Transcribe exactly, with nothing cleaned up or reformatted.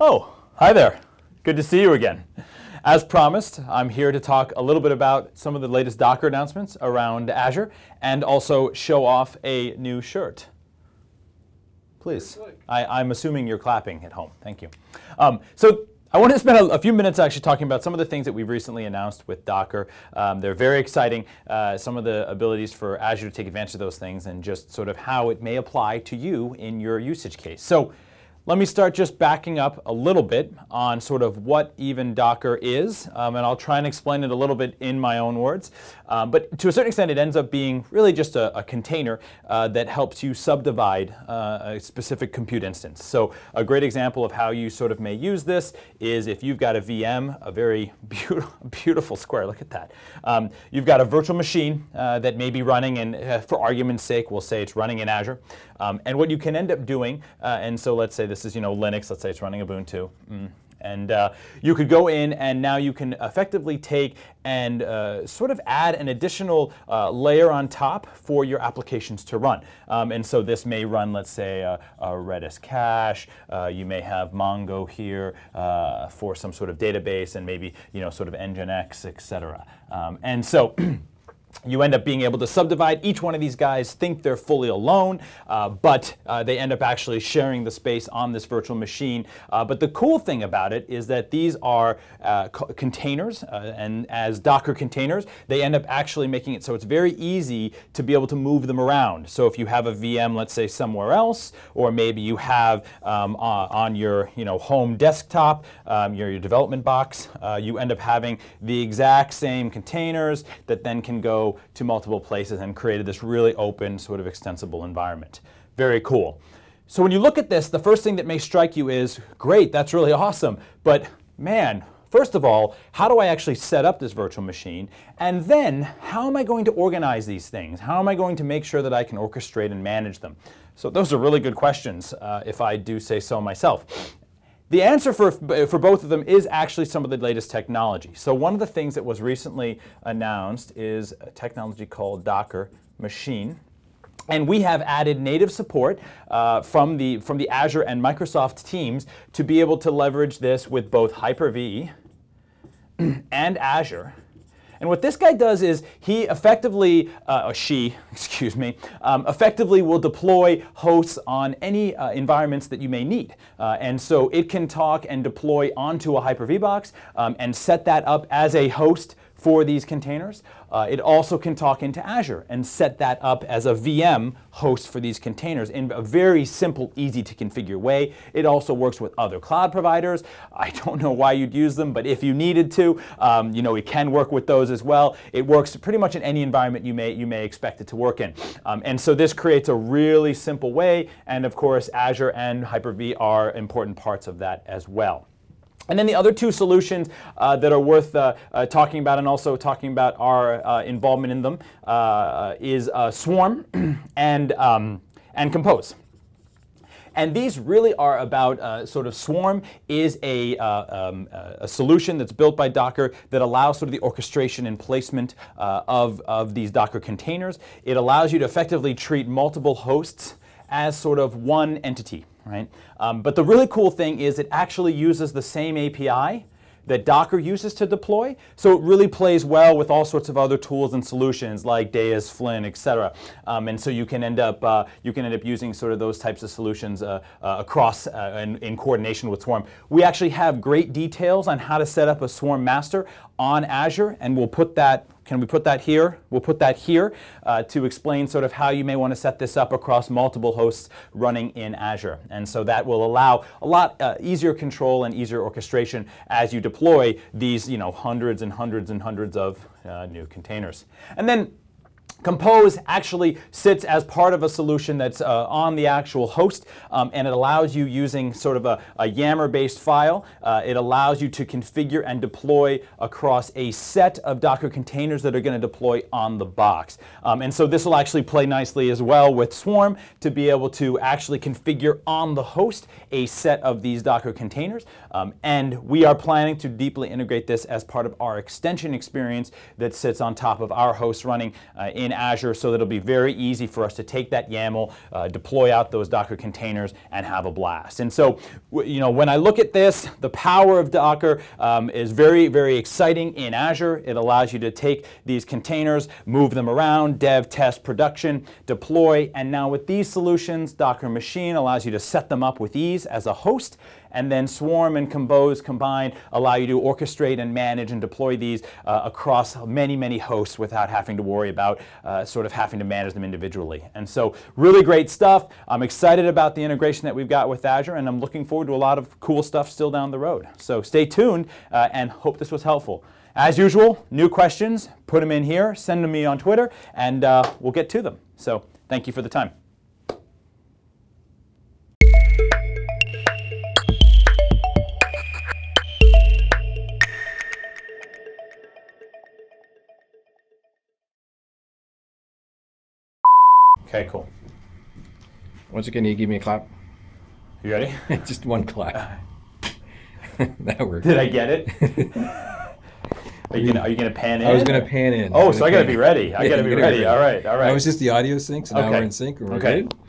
Oh, hi there. Good to see you again. As promised, I'm here to talk a little bit about some of the latest Docker announcements around Azure and also show off a new shirt. Please. I, I'm assuming you're clapping at home. Thank you. Um, so I want to spend a, a few minutes actually talking about some of the things that we've recently announced with Docker. Um, they're very exciting, uh, some of the abilities for Azure to take advantage of those things and just sort of how it may apply to you in your usage case. So let me start just backing up a little bit on sort of what even Docker is, um, and I'll try and explain it a little bit in my own words. Um, but to a certain extent, it ends up being really just a, a container uh, that helps you subdivide uh, a specific compute instance. So a great example of how you sort of may use this is if you've got a V M, a very beautiful, beautiful square, look at that. Um, you've got a virtual machine uh, that may be running, and uh, for argument's sake, we'll say it's running in Azure. Um, and what you can end up doing, uh, and so let's say this is, you know, Linux, let's say it's running Ubuntu. Mm. And uh, you could go in, and now you can effectively take and uh, sort of add an additional uh, layer on top for your applications to run. Um, and so this may run, let's say, a, a Redis cache. Uh, you may have Mongo here uh, for some sort of database, and maybe, you know, sort of Nginx, et cetera. Um, and so you end up being able to subdivide. Each one of these guys think they're fully alone, uh, but uh, they end up actually sharing the space on this virtual machine. Uh, but the cool thing about it is that these are uh, containers, uh, and as Docker containers, they end up actually making it so it's very easy to be able to move them around. So if you have a V M, let's say, somewhere else, or maybe you have um, uh, on your you know, home desktop, um, your, your development box, uh, you end up having the exact same containers that then can go to multiple places and created this really open, sort of extensible environment. Very cool. So when you look at this, the first thing that may strike you is, great, that's really awesome, but man, first of all, how do I actually set up this virtual machine? And then, how am I going to organize these things? How am I going to make sure that I can orchestrate and manage them? So those are really good questions, uh, if I do say so myself. The answer for, for both of them is actually some of the latest technology. So one of the things that was recently announced is a technology called Docker Machine. And we have added native support uh, from the, from the Azure and Microsoft teams to be able to leverage this with both Hyper-V and Azure. And what this guy does is he effectively, uh, or she, excuse me, um, effectively will deploy hosts on any uh, environments that you may need. Uh, and so it can talk and deploy onto a Hyper-V box um, and set that up as a host for these containers. Uh, it also can talk into Azure and set that up as a V M host for these containers in a very simple, easy to configure way. It also works with other cloud providers. I don't know why you'd use them, but if you needed to, um, you know, it can work with those as well. It works pretty much in any environment you may, you may expect it to work in. Um, and so this creates a really simple way, and of course, Azure and Hyper-V are important parts of that as well. And then the other two solutions uh, that are worth uh, uh, talking about and also talking about our uh, involvement in them uh, is uh, Swarm and, um, and Compose. And these really are about uh, sort of Swarm is a, uh, um, a solution that's built by Docker that allows sort of the orchestration and placement uh, of, of these Docker containers. It allows you to effectively treat multiple hosts as sort of one entity. Right? Um, but the really cool thing is it actually uses the same A P I that Docker uses to deploy, so it really plays well with all sorts of other tools and solutions like Deis, Flynn, et cetera. Um, and so you can end up uh, you can end up using sort of those types of solutions uh, uh, across uh, in, in coordination with Swarm. We actually have great details on how to set up a Swarm master on Azure, and we'll put that. Can we put that here? We'll put that here uh, to explain sort of how you may want to set this up across multiple hosts running in Azure. And so that will allow a lot uh, easier control and easier orchestration as you deploy these, you know, hundreds and hundreds and hundreds of uh, new containers. And then Compose actually sits as part of a solution that's uh, on the actual host, um, and it allows you using sort of a, a yammer-based file. Uh, it allows you to configure and deploy across a set of Docker containers that are going to deploy on the box. Um, and so this will actually play nicely as well with Swarm to be able to actually configure on the host a set of these Docker containers. Um, and we are planning to deeply integrate this as part of our extension experience that sits on top of our host running uh, in Azure so that it'll be very easy for us to take that YAML, uh, deploy out those Docker containers, and have a blast. And so, you know, when I look at this, the power of Docker um, is very, very exciting in Azure. It allows you to take these containers, move them around, dev, test, production, deploy, and now with these solutions, Docker Machine allows you to set them up with ease as a host, and then Swarm and Compose combined allow you to orchestrate and manage and deploy these uh, across many, many hosts without having to worry about uh, sort of having to manage them individually. And so really great stuff. I'm excited about the integration that we've got with Azure, and I'm looking forward to a lot of cool stuff still down the road. So stay tuned uh, and hope this was helpful. As usual, new questions, put them in here, send them to me on Twitter, and uh, we'll get to them. So thank you for the time. Okay, cool. Once again, you give me a clap. You ready? Just one clap. Uh, that worked. Did I get it? Are you gonna, are you gonna pan in? I was gonna pan in. Oh, so I gotta be ready. I gotta be ready. All right, all right. That was just the audio sync, so now we're in sync. We're good.